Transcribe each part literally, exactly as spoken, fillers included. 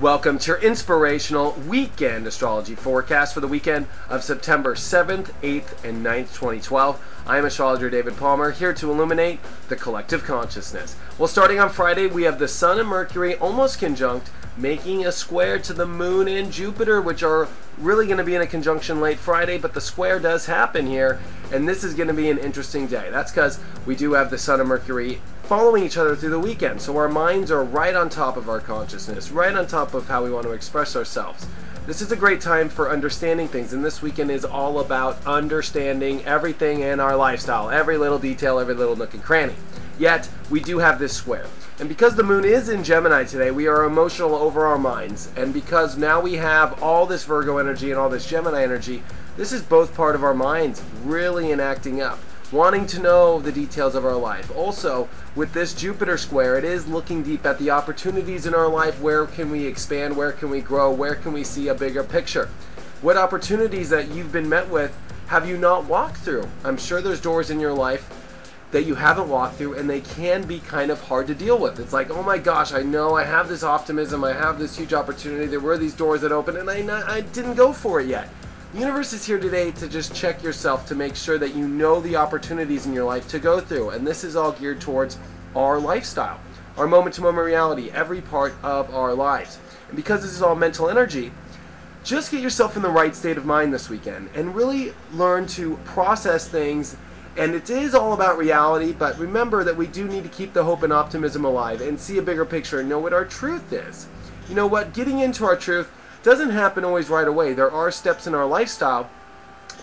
Welcome to your inspirational weekend astrology forecast for the weekend of September seventh, eighth, and ninth, twenty twelve. I am astrologer David Palmer, here to illuminate the collective consciousness. Well, starting on Friday, we have the Sun and Mercury almost conjunct, making a square to the Moon and Jupiter, which are really going to be in a conjunction late Friday, but the square does happen here, and this is going to be an interesting day. That's because we do have the Sun and Mercury following each other through the weekend, so our minds are right on top of our consciousness, right on top of how we want to express ourselves. This is a great time for understanding things, and this weekend is all about understanding everything in our lifestyle, every little detail, every little nook and cranny. Yet, we do have this square. And because the Moon is in Gemini today, we are emotional over our minds. And because now we have all this Virgo energy and all this Gemini energy, this is both part of our minds really enacting up, wanting to know the details of our life. Also, with this Jupiter square, it is looking deep at the opportunities in our life. Where can we expand? Where can we grow? Where can we see a bigger picture? What opportunities that you've been met with have you not walked through? I'm sure there's doors in your life that you haven't walked through, and they can be kind of hard to deal with. It's like, oh my gosh, I know I have this optimism, I have this huge opportunity, there were these doors that opened, and I, not, I didn't go for it yet. The universe is here today to just check yourself to make sure that you know the opportunities in your life to go through, and this is all geared towards our lifestyle, our moment-to-moment reality, every part of our lives. And because this is all mental energy, just get yourself in the right state of mind this weekend and really learn to process things. And it is all about reality, but remember that we do need to keep the hope and optimism alive and see a bigger picture and know what our truth is. You know what? Getting into our truth doesn't happen always right away. There are steps in our lifestyle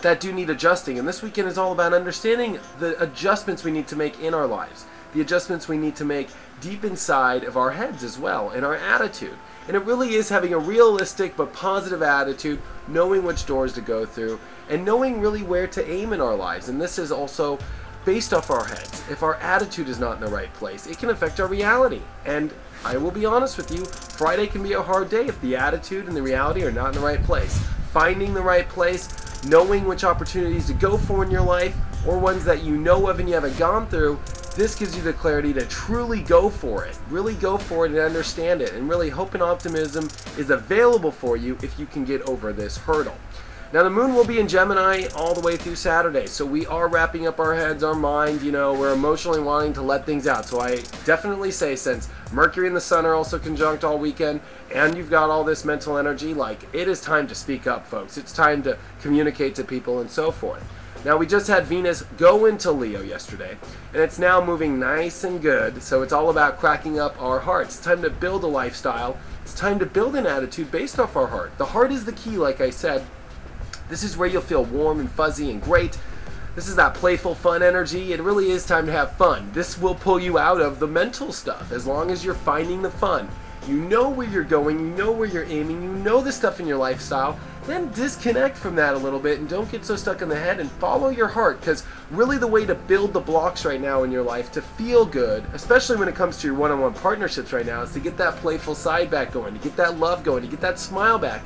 that do need adjusting, and this weekend is all about understanding the adjustments we need to make in our lives, the adjustments we need to make deep inside of our heads as well, in our attitude. And it really is having a realistic but positive attitude, knowing which doors to go through, and knowing really where to aim in our lives. And this is also based off our heads. If our attitude is not in the right place, it can affect our reality. And I will be honest with you, Friday can be a hard day if the attitude and the reality are not in the right place. Finding the right place, knowing which opportunities to go for in your life, or ones that you know of and you haven't gone through, this gives you the clarity to truly go for it, really go for it and understand it, and really hope and optimism is available for you if you can get over this hurdle. Now the Moon will be in Gemini all the way through Saturday, so we are wrapping up our heads, our mind, you know, we're emotionally wanting to let things out. So I definitely say, since Mercury and the Sun are also conjunct all weekend, and you've got all this mental energy, like, it is time to speak up, folks. It's time to communicate to people and so forth. Now, we just had Venus go into Leo yesterday, and it's now moving nice and good, so it's all about cracking up our hearts. It's time to build a lifestyle. It's time to build an attitude based off our heart. The heart is the key, like I said. This is where you'll feel warm and fuzzy and great. This is that playful, fun energy. It really is time to have fun. This will pull you out of the mental stuff, as long as you're finding the fun. You know where you're going, you know where you're aiming, you know the stuff in your lifestyle. Then disconnect from that a little bit and don't get so stuck in the head and follow your heart, because really the way to build the blocks right now in your life to feel good, especially when it comes to your one-on-one partnerships right now, is to get that playful side back going, to get that love going, to get that smile back.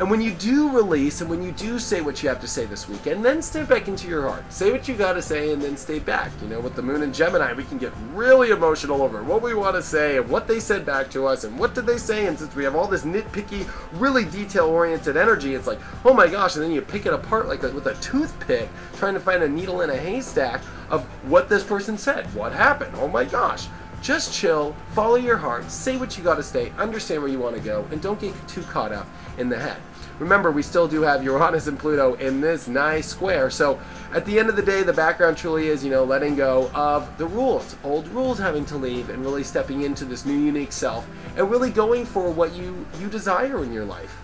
And when you do release and when you do say what you have to say this weekend, then step back into your heart. Say what you got to say and then stay back. You know, with the Moon and Gemini, we can get really emotional over what we want to say and what they said back to us and what did they say. And since we have all this nitpicky, really detail-oriented energy, it's like, oh my gosh, and then you pick it apart like a, with a toothpick, trying to find a needle in a haystack of what this person said, what happened, oh my gosh. Just chill, follow your heart, say what you gotta say, understand where you wanna go, and don't get too caught up in the head. Remember, we still do have Uranus and Pluto in this nice square, so at the end of the day, the background truly is, you know, letting go of the rules, old rules having to leave, and really stepping into this new unique self, and really going for what you, you desire in your life.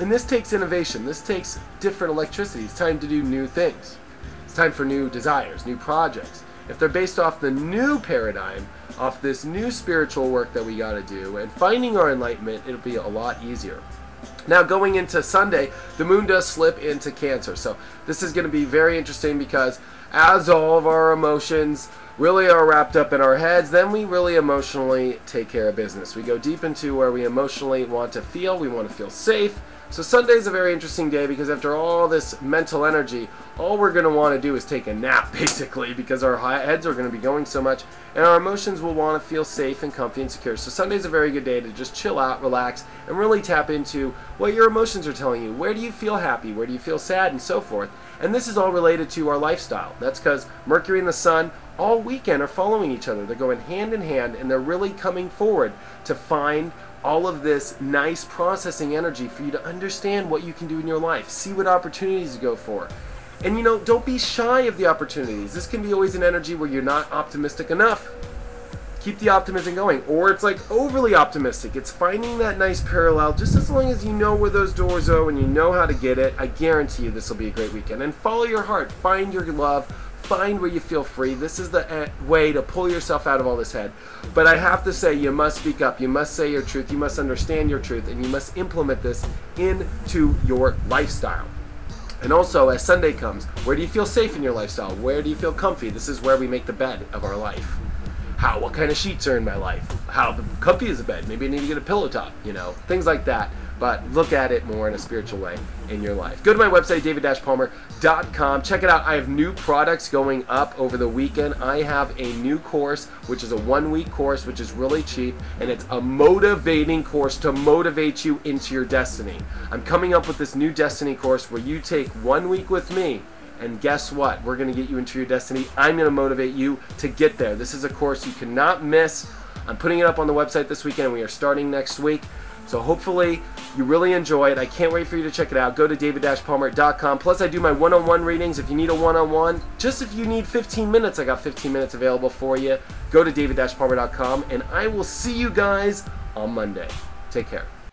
And this takes innovation, this takes different electricity, it's time to do new things. It's time for new desires, new projects. If they're based off the new paradigm, off this new spiritual work that we got to do, and finding our enlightenment, it'll be a lot easier. Now going into Sunday, the Moon does slip into Cancer, so this is going to be very interesting because as all of our emotions really are wrapped up in our heads, then we really emotionally take care of business. We go deep into where we emotionally want to feel. We want to feel safe. So Sunday's a very interesting day because after all this mental energy, all we're going to want to do is take a nap, basically, because our heads are going to be going so much, and our emotions will want to feel safe and comfy and secure. So Sunday's a very good day to just chill out, relax, and really tap into what your emotions are telling you. Where do you feel happy? Where do you feel sad? And so forth. And this is all related to our lifestyle. That's because Mercury and the Sun all weekend are following each other. They're going hand in hand, and they're really coming forward to find all of this nice processing energy for you to understand what you can do in your life, see what opportunities to go for. And you know, don't be shy of the opportunities. This can be always an energy where you're not optimistic enough. Keep the optimism going, or it's like overly optimistic. It's finding that nice parallel, just as long as you know where those doors are and you know how to get it. I guarantee you this will be a great weekend. And follow your heart, find your love, find where you feel free. This is the way to pull yourself out of all this head. But I have to say, you must speak up, you must say your truth, you must understand your truth, and you must implement this into your lifestyle. And also, as Sunday comes, where do you feel safe in your lifestyle? Where do you feel comfy? This is where we make the bed of our life. How, what kind of sheets are in my life? How comfy is the bed? Maybe I need to get a pillow top, you know, things like that. But look at it more in a spiritual way in your life. Go to my website, david palmer dot com. Check it out. I have new products going up over the weekend. I have a new course, which is a one-week course, which is really cheap, and it's a motivating course to motivate you into your destiny. I'm coming up with this new destiny course where you take one week with me, and guess what? We're going to get you into your destiny. I'm going to motivate you to get there. This is a course you cannot miss. I'm putting it up on the website this weekend. We are starting next week. So hopefully you really enjoy it. I can't wait for you to check it out. Go to david palmer dot com. Plus, I do my one-on-one readings. If you need a one-on-one, just if you need fifteen minutes, I got fifteen minutes available for you. Go to david palmer dot com, and I will see you guys on Monday. Take care.